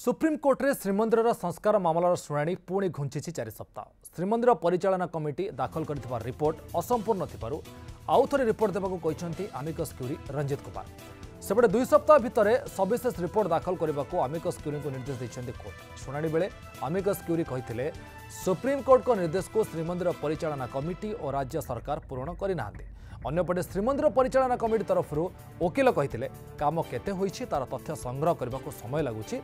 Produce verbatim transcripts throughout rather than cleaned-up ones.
Supreme court रे श्रीमंदिर संस्कार मामलार शुणाणी पुणी घुंची चार सप्ताह। श्रीमंदिर परिचालना कमिटी दाखल करिथिबा रिपोर्ट असंपूर्ण थिबारु आउ थरे रिपोर्ट देबाकु कहिसेंति आमिकस क्यूरी रंजित कुमार। सेपटे दुई सप्ताह भितरे सविशेष रिपोर्ट दाखल करबाकु आमिकस क्यूरी को निर्देश दैछेंति कोर्ट। शुणाणी बेले आमिकस क्यूरी कहिथिले सुप्रीम कोर्ट को निर्देश को श्रीमंदिर परिचालना कमिटी और राज्य सरकार पूरण करिनाहांति। अन्यपटे श्रीमंदिर परिचालना कमिटी तरफ वकिल कही कम केते होईछि तार तथ्य संग्रह करने को समय लगुच।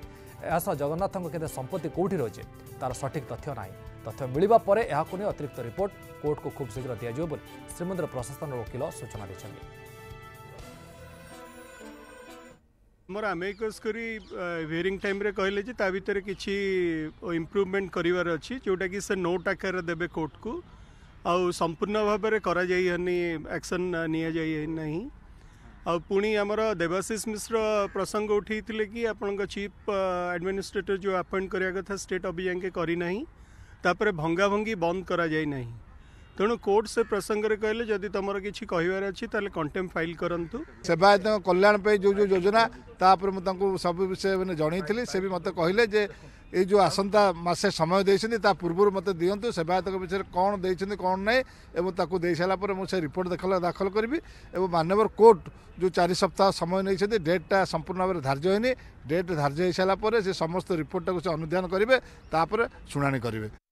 यह जगन्नाथ के संपत्ति कौटी रही है तार सठिक तथ्य ना। तथ्य मिलवा पर यह अतिरिक्त रिपोर्ट कोर्ट को खूब शीघ्र दि जाए श्रीमंदिर प्रशासन वकिल सूचना देते। मोर आमेकस करी हियरिंग टाइम रे कहले जे ता भीतर किछि इम्प्रूवमेंट करिवार अछि जोटा कि से नोट आकार देबे कोर्ट को आउ संपूर्ण भाव रे करा जाई हनी एक्शन निया जाई नहीं। आउ पुणी हमर देवाशिष मिश्र प्रसंग उठी थिले कि आपन को चीफ एडमिनिस्ट्रेटर जो अपॉइंट करिया कथा स्टेट अभियान के करी नहीं तापर भंगा भंगी बंद करा जाई नहीं। तेणु कोर्ट से प्रसंग रे कहले जदि तुमर किछि कहिवार अछि ताले कंटेम्प्ट फाइल करंतु। सेवायत कल्याण पे जो जो योजना तापर म तंकु सब विषय माने जणी थिले से भी मते कहले जे ए जो आसंता मासे समय देछनि ता पूर्व मते दियंतु सेवायत के विषय कोन देछनि कोन नै एवं ताकु देइ साला पर म से रिपोर्ट दाखल दाखल करबी। एवं माननीय कोर्ट जो चार सप्ताह समय नै छथि डेटटा संपूर्ण भाव धार्य होइनि। डेट धार्य होइसाला पर से समस्त रिपोर्ट को से अनुदान करिवे तापर सुनानी करिवे।